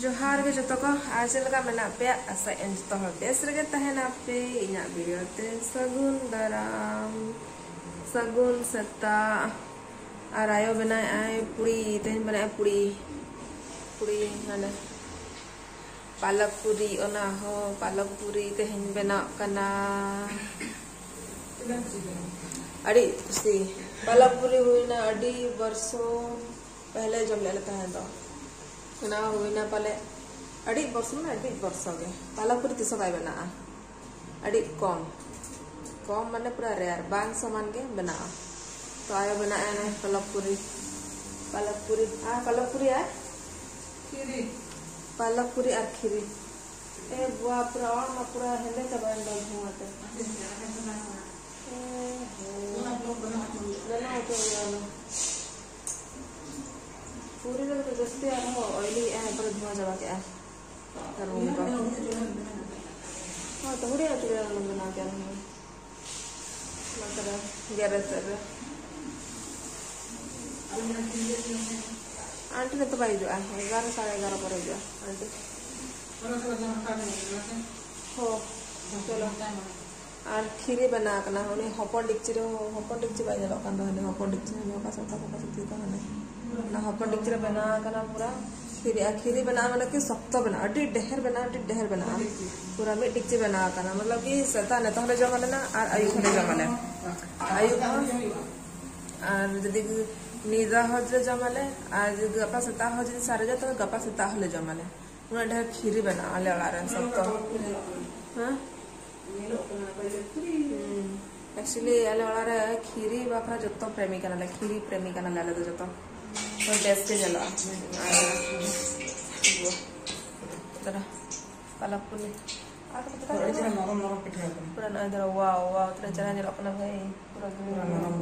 जोहार के जोतो को आशा लगा मना पे आशा एंड तो हम बेस रगे तहना पे इना वीडियो ते सगुन दराम सगुन सत्ता आरायो बनाए आए पूरी तेन बनाए पूरी पूरी माने पालक पूरी ओना हो पालक पूरी तेन बना कना अड़ी उसी पालक पूरी हुई ना अड़ी वर्षों पहले जब ले लेता है तो ना होना पाले अड़ी बरसों ना अड़ी बरसों के पालक पूरी तीसों बाय बना अड़ी कम कम माने पूरा रेयर बांग समान के बना तो आया बना है पालक पूरी आ खीरी पालक पूरी आ खीरी ए बुआ पूरा और ना पूरा हेले तबान डाल हुआ थे बना होते हैं पूरी लग तो जस्ते आ रहा है ऑयली है पर धुआं जमा के है करूंगा का हां तो बढ़िया चूड़ा हम बना के रहे हैं मतलब गैरेज कर रहे आंटी ने तो भाई जो है 11 11:30 पर हो गया आंटी हो चलो আর খিরে बना करना होने हॉपर डिक्ची बाय जलो कान रहने हॉपर डिक्ची में का सता का सती का रहने ना हॉपर डिक्ची बना करना पूरा खिरे आ खिरे बना मतलब कि सख्त बना अटी ढेर बना पूरा में डिक्ची बना करना मतलब कि सता ने तहले जमाने ना और आयु ने जमाने आयु और यदि निदा हज जमाने आज गपा सता हो जदि सारे जा तो गपा सता होले जमाने पूरा ढेर खिरे बना ले वाला सख्त हां एक्चुअली आले वाला खीरी बापरा जत्तो प्रेमी करना लाले तो जत्तो तो बेस्ट के जला तरा पालक पूरी आ तो पूरा नरम नरम पिठा पूरा ना इधर वाओ वाओ तेरा चना जला अपना भाई पूरा नरम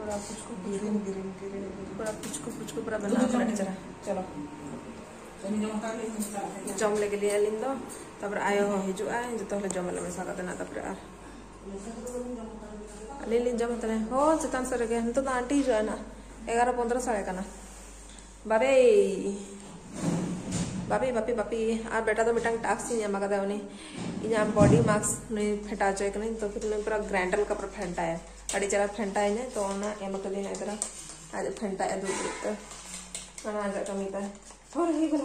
पूरा पुचको ग्रीन ग्रीन ग्रीन पूरा पुचको पुचको पूरा बना अपना जरा चलो jom lagi liatin toh, tapi ayo hijau aja, jatuh lagi jom lagi masak katanya, tapi ar, lilin jom katanya, oh setan seragam itu nanti juga na, 11-15 saya kana, babi, ar beta tuh betang taksi nih, makanya oni, ini am body mask nih feta aja kan, itu kita nih pura grandal kapur feta ya, adi cara feta ini, toh na emak kali nih cara, ada feta ya dulu itu, mana agak kami tuh. थोड़ा ही गला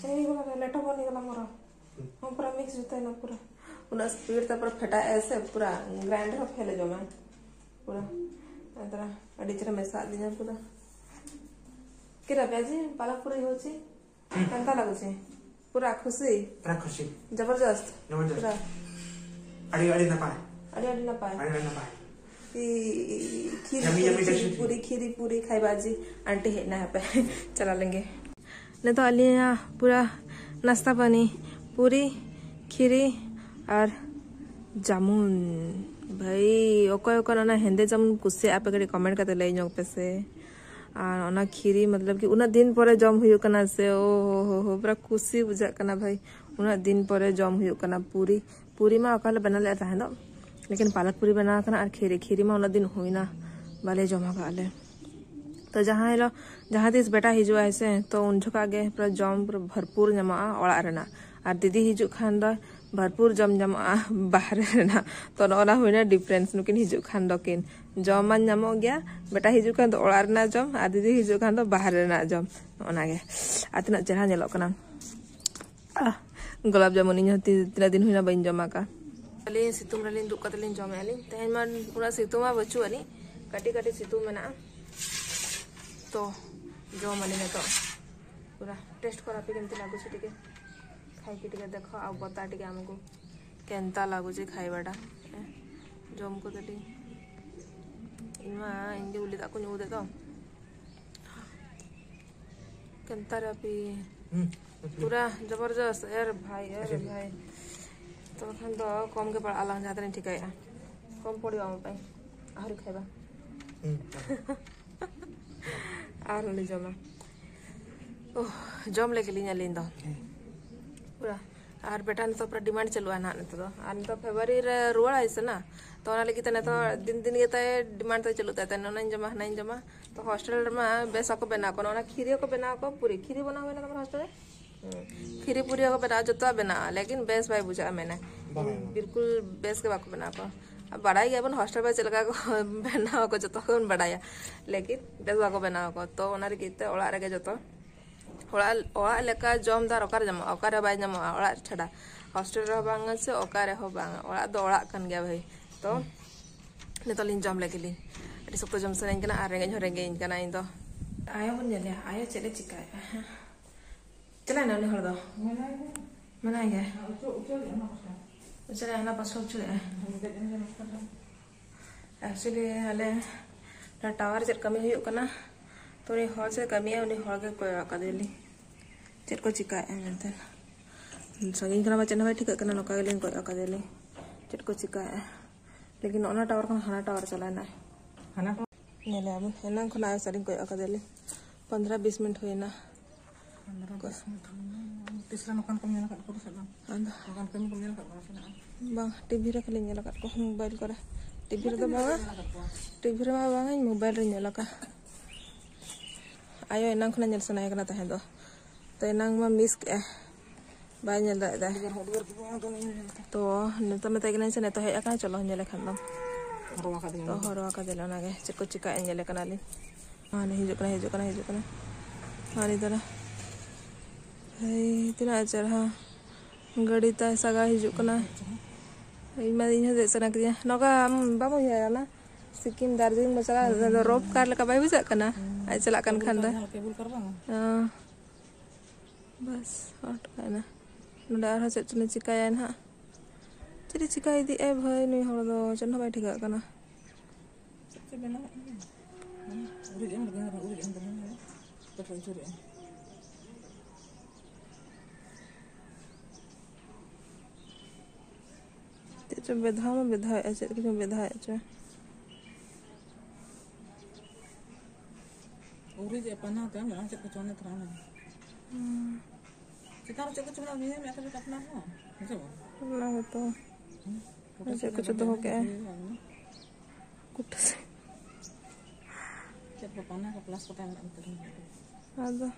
चली गला लेटो बनी गला मोरा हम पूरा mix होता है ना पूरा उना स्पीड तक पर फटा ऐसे पूरा ग्राइंडर फैले जो मैं पूरा अंदर अडीचर में साथ दिया पूरा केरा बेजी पालक पूरी हो छी कंता लागो छी पूरा खुशी जबरदस्त पूरा अड़ी ना पाए खीरी पूरी खाई बाजी आंटी है ना यहाँ पे चला लेंगे नहीं तो अलिया पूरा नाश्ता पानी पूरी खीरी और जामुन भाई ओको ना हेंदे जामुन कुछ आप कमेंट करते लाइन पे से और ओना खीरी मतलब कि उना दिन पर जम हुयुक ना से ओ हो पूरा खुशी बुझा करना भाई उना दिन पर जम हुयुक ना पूरी पूरी मा ओकाल बना ले रहा है ना लेकिन पालक पूरी बना करना और खीरी में उन दिन हुई ना बाले जमा का ले तो जहाँ तीस बेटा हिजुआ है से तो उन जोका आगे पूरा जम पूरा भरपूर जमा ओड़ा रहना और दीदी हिजुक खान दो भरपूर जम जमा बाहर रहना तो ओना हुईना डिफरेंस नुकिन हिजुक खान दो किन जमा जमो गया बेटा हिजुक खान दो ओड़ा रहना जम और दीदी हिजुक खान दो बाहर रहना जम ओना गे आ तना चेहरा ᱧᱮᱞᱚᱜ ᱠᱟᱱᱟ गुलाब जामुन ᱤᱧ ᱦᱚᱸ ᱛᱤᱱᱟᱹᱜ दिन हुईना ᱵᱟᱹᱧ ᱡᱚᱢ ᱟᱠᱟ ᱟᱹᱞᱤᱧ ᱥᱤᱛᱩᱝ ᱨᱮᱞᱤᱧ ᱫᱩᱠ ᱠᱟᱛᱮ ᱞᱤᱧ ᱡᱚᱢ ᱮᱟᱞᱤᱧ ᱛᱮᱦᱮᱧ ᱢᱟ ᱯᱩᱨᱟᱹ ᱥᱤᱛᱩᱝ ᱢᱟ ᱵᱟᱹᱪᱩᱜ ᱟᱹᱱᱤᱡ ᱠᱟᱹᱴᱤᱡ ᱥᱤᱛᱩᱝ ᱢᱮᱱᱟᱜᱼᱟ ᱛᱚ ᱡᱚᱢ ᱟᱹᱞᱤᱧ ᱱᱤᱛᱚᱜ ᱯᱩᱨᱟᱹ ᱴᱮᱥᱴ ᱠᱚᱨᱟ ᱯᱮ ᱠᱤᱱᱛᱩ ᱞᱟᱜᱩ ᱪᱤᱴᱤ ᱜᱮ ᱠᱷᱟᱭ ᱠᱤᱴᱤ ᱜᱮ ᱫᱮᱠᱷᱚ ᱟᱵ ᱵᱟᱛᱟ ᱴᱤ ᱜᱮ ᱟᱢᱠᱚ ᱠᱮᱱᱛᱟ ᱞᱟᱜᱩ ᱪᱤ ᱠᱷᱟᱭ ᱵᱟᱰᱟ ᱡᱚᱢ ᱠᱚ ᱛᱟᱹᱴᱤ ᱤᱱᱢᱟ ᱤᱧ ᱫᱚ ᱩᱞᱤ ᱫᱟᱜ ᱠᱚ ᱧᱩ ᱫᱮ ᱛᱚ ᱠᱮᱱᱛᱟ ᱨᱟᱯᱤ ᱯᱩᱨᱟᱹ ᱡᱚᱵᱚᱨᱡᱚᱥ ᱮᱨ ᱵᱷᱟᱭ तो खान तो कम के पर अलग जाते नहीं ठीक है कम पड़ी हम पे और खाइबा आर ले जमा ओ जम लेके लिया लेन दो पूरा और बेटा ने तो अपना डिमांड चलवा ना तो आने तो फेब्रुआरी रे रुआ आइसे ना तो ओना लगी तने तो दिन दिन के डिमांड तो चलू तने ओना जमा ना जमा तो हॉस्टल में बेसा को बना को ओना खीरी को बना को पूरी खीरी बना होला हमर हॉस्टल में खीरी पूरी को बना जतवा बना लेकिन बेस भाई बुझा मैंने बिल्कुल बेस के बाको बना को अब बड़ा ही अपन हॉस्टल में चलका को बना को जतवा को बड़ाया लेकिन बेस बाको बना को तो ओना लगी त ओला रे के जतवा ᱚᱲᱟᱜ ᱞᱮᱠᱟ ᱡᱚᱢ ᱫᱟᱨ ᱚᱠᱟᱨᱮ ᱧᱟᱢᱚᱜᱼᱟ ᱚᱠᱟᱨᱮ ᱵᱟᱭ ᱧᱟᱢᱚᱜᱼᱟ ᱚᱲᱟᱜ ᱪᱷᱟᱰᱟ ᱦᱳᱥᱴᱮᱞ ᱨᱮᱦᱚᱸ ᱵᱟᱝᱟ ᱥᱮ ᱚᱠᱟᱨᱮ ᱦᱚᱸ ᱵᱟᱝᱟ ᱚᱲᱟᱜ ᱫᱚ ᱚᱲᱟᱜ ᱠᱟᱱ ᱜᱮᱭᱟ ᱵᱷᱟᱹᱭ ᱛᱚ ᱱᱤᱛᱚᱜ ᱞᱤᱧ ᱡᱚᱢ ᱞᱟᱹᱜᱤᱫ ᱟᱹᱰᱤ ᱥᱚᱠᱛᱚ ᱡᱚᱢ ᱥᱟᱱᱟᱧ ᱠᱟᱱᱟ ᱟᱨ ᱨᱮᱸᱜᱮᱡ ᱦᱚᱸ ᱨᱮᱸᱜᱮᱡ ᱤᱧ ᱠᱟᱱᱟ ᱤᱧ ᱫᱚ ᱟᱭᱳ ᱵᱚᱱ ᱧᱮᱞᱮᱭᱟ ᱟᱭᱳ ᱪᱮᱫ ᱮ ᱪᱤᱠᱟᱭᱟ ᱪᱟᱞᱟᱭᱱᱟ ᱩᱱᱤ ᱦᱚᱲ ᱫᱚ ᱢᱮᱱᱟᱭ ᱜᱮ ᱪᱟᱞᱟᱭ ᱦᱟᱱᱟ ᱯᱟᱥᱚ ᱪᱩᱞᱟᱹᱜᱼᱟ ᱮᱠᱪᱩᱭᱮᱞᱤ ᱟᱞᱮ ᱴᱟᱣᱟᱨ ᱪᱮᱫ ᱠᱟᱹᱢᱤ ᱦᱩᱭᱩᱜ ᱠᱟᱱᱟ तो उन्हें हॉल से कमी है उन्हें हॉल के कोई आका दिली चेट को चिका है मिलते हैं संगीन करना बचना भाई ठीक है करना नौका के लिए कोई आका दिली चेट को चिका है लेकिन नौना टावर का हाना टावर चलाना है हाना नहीं ले अब है ना खुला है सारी कोई आका दिली 15-20 मिनट हुए ना तीसरा नौकान कम जाना कर करो sir ayo enang khona nyel sanaya kana tahe do to enang ma miss ke bai nyel da to neta meta kana sene to he aka chalo nyel khan do horwa ka dilo na ge chiko chika nyel kana li mane hijuk kana mari dara hai tina charha gadi ta saga hijuk kana ei ma din he sana kriya noka babu ya na Sikkim Darjeeling masalah rob car leka bai bisa kana aja silakan khanda bas ot kana nudar haset cune cikayan ha jadi cikai di e bhai nui hor do chan bai thika kana te bedha aja ke bedha aja Uri je panah tu, jangan cek kecuali terang. Kita harus cek kecuali dia, mereka tidak pernah. Macam mana? Betul. Cek kecuali okey. Kutas. Cek panah ke kelas pertama terang. Ada.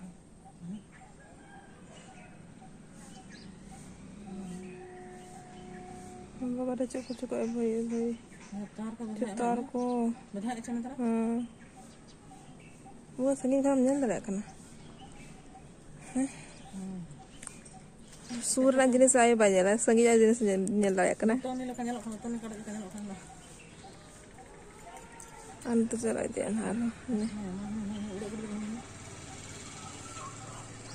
Nampak ada cek kecuali boy. Cetar ko. Betul cek kecuali terang. वो सनी काम नहीं लगा करना सूर ना जिन्हें साये बाज़ार है संगीत आज जिन्हें नहीं लगा करना तो नहीं करना अंत चला दिया ना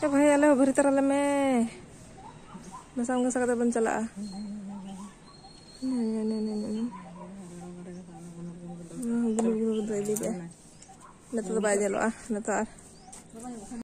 ये भाई अलग भरी तरह ले मैं सांगों से कदर बन चला नहीं गुलू गुलू दे दिया Nata baje loa, nata.